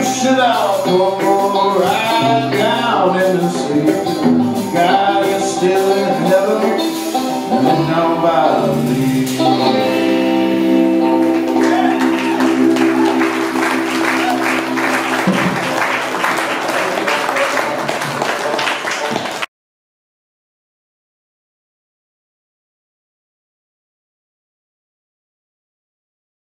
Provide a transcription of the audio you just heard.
Should I go right down in the sea?